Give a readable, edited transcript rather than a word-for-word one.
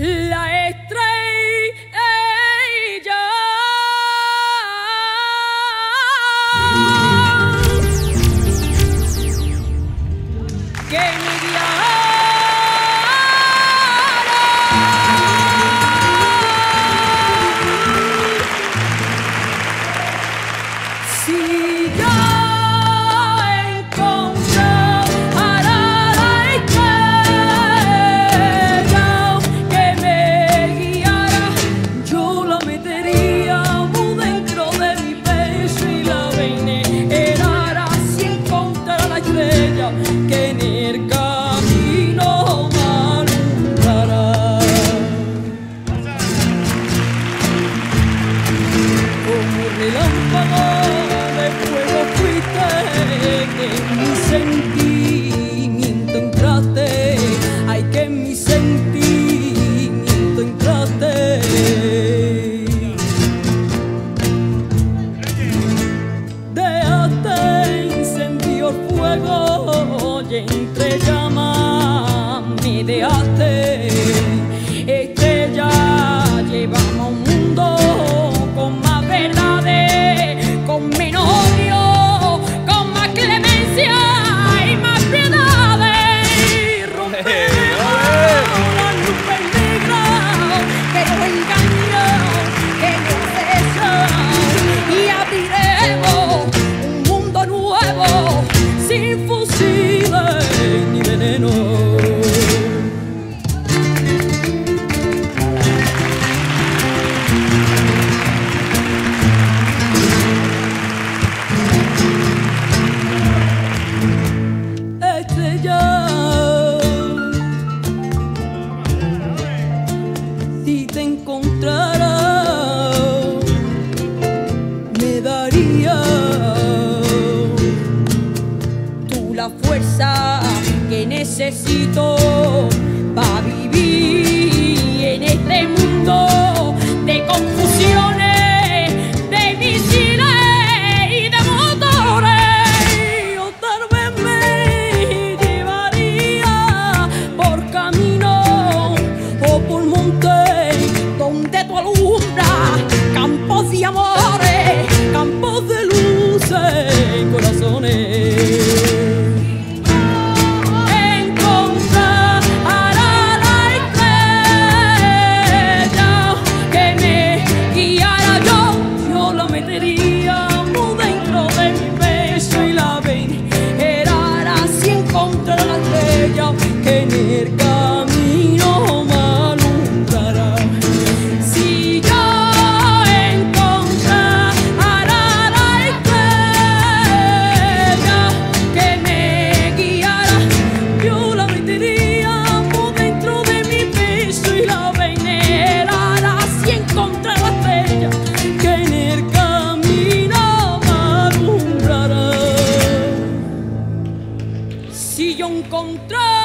La estrella que me guiará. Entre llamas me dejaste, estrella, llévame a un mundo con más verdades, con menos odio, con más clemencia y más piedades. Romper las nubes negras que nos engañan, que nos cesan, y abriremos un mundo nuevo sin fusil ni veneno. Estrella, si te encontrara me daría tú la fuerza que necesito para vivir en este mundo de confusiones, de misiles y de motores. O tal vez me llevaría por camino o por monte donde tú alumbras campos de amores, campos de luces y corazones. Si yo encontré